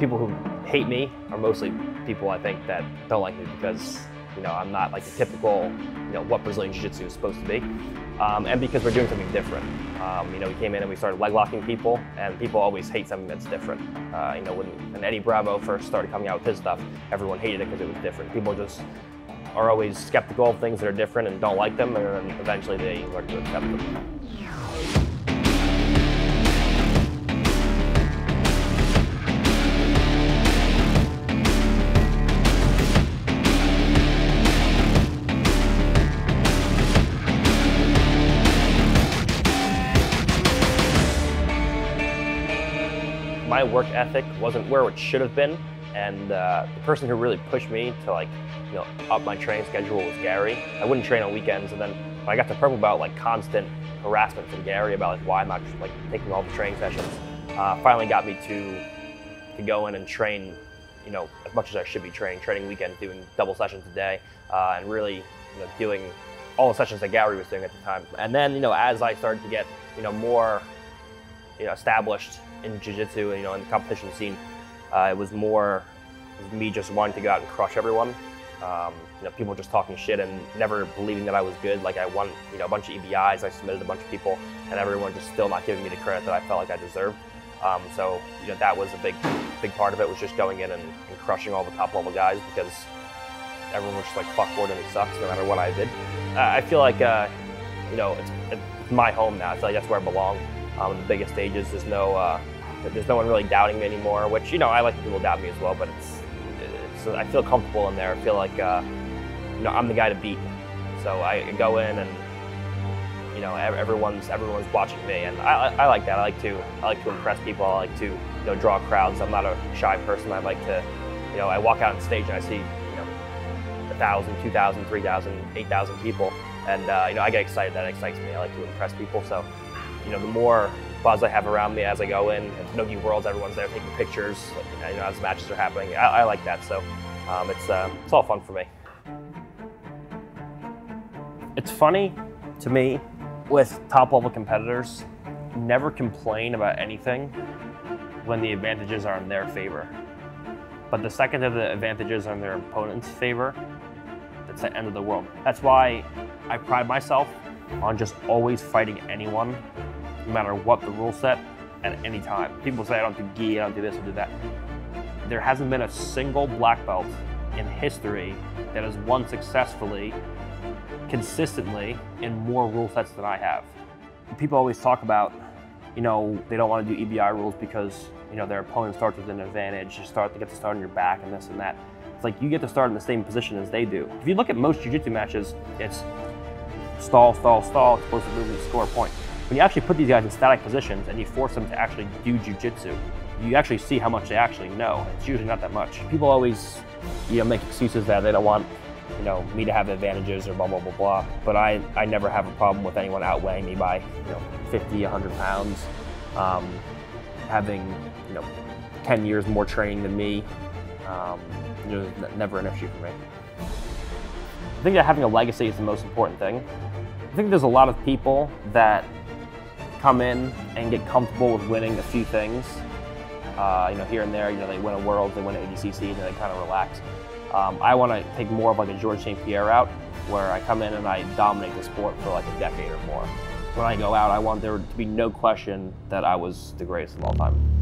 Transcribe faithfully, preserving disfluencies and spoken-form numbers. people who hate me are mostly people I think that don't like me because, you know, I'm not like the typical, you know, what Brazilian Jiu-Jitsu is supposed to be. Um, and because we're doing something different. Um, you know, we came in and we started leg locking people, and people always hate something that's different. Uh, you know, when, when Eddie Bravo first started coming out with his stuff, everyone hated it because it was different. People just are always skeptical of things that are different and don't like them, and then eventually they learn to accept them. My work ethic wasn't where it should have been, and uh, the person who really pushed me to, like, you know, up my training schedule was Gary. I wouldn't train on weekends, and then when I got to purple belt, like, constant harassment from Gary about like why I'm not like taking all the training sessions uh, finally got me to to go in and train, you know, as much as I should be training, training weekends, doing double sessions a day, uh, and really, you know, doing all the sessions that Gary was doing at the time. And then, you know, as I started to get, you know, more, you know, established in jiu-jitsu, you know, in the competition scene, uh, it was more me just wanting to go out and crush everyone. Um, you know, people just talking shit and never believing that I was good. Like, I won, you know, a bunch of E B Is, I submitted a bunch of people, and everyone just still not giving me the credit that I felt like I deserved. Um, so, you know, that was a big, big part of it, was just going in and, and crushing all the top-level guys, because everyone was just like, fuck Gordon, he sucks, no matter what I did. Uh, I feel like, uh, you know, it's, it's my home now. I feel like that's where I belong. Um, the biggest stages, there's no, uh, there's no one really doubting me anymore. Which, you know, I like that people doubt me as well, but it's, it's I feel comfortable in there. I feel like, uh, you know, I'm the guy to beat. So I go in and, you know, everyone's everyone's watching me, and I, I like that. I like to I like to impress people. I like to, you know, draw crowds. I'm not a shy person. I like to, you know, I walk out on stage and I see, you know, a thousand, two thousand, three thousand, eight thousand people, and uh, you know, I get excited. That excites me. I like to impress people. So. You know, the more buzz I have around me as I go in, at Nogi Worlds, everyone's there taking pictures, like, you know, as matches are happening. I, I like that, so um, it's, uh, it's all fun for me. It's funny to me, with top-level competitors, never complain about anything when the advantages are in their favor. But the second that the advantages are in their opponent's favor, it's the end of the world. That's why I pride myself on just always fighting anyone, no matter what the rule set, at any time. People say I don't do gi, I don't do this, I don't do that. There hasn't been a single black belt in history that has won successfully, consistently, in more rule sets than I have. People always talk about, you know, they don't want to do E B I rules because, you know, their opponent starts with an advantage, you start, they get to start on your back and this and that. It's like, you get to start in the same position as they do. If you look at most jiu-jitsu matches, it's stall, stall, stall, explosive movement, score a point. When you actually put these guys in static positions and you force them to actually do jiu-jitsu, you actually see how much they actually know. It's usually not that much. People always, you know, make excuses that they don't want, you know, me to have advantages or blah, blah, blah, blah. But I, I never have a problem with anyone outweighing me by, you know, fifty, a hundred pounds, um, having, you know, ten years more training than me. Um, it was never an issue for me. I think that having a legacy is the most important thing. I think there's a lot of people that come in and get comfortable with winning a few things, uh, you know, here and there. You know, they win a World, they win an A D C C, and then they kind of relax. Um, I want to take more of like a Georges Saint Pierre route, where I come in and I dominate the sport for like a decade or more. When I go out, I want there to be no question that I was the greatest of all time.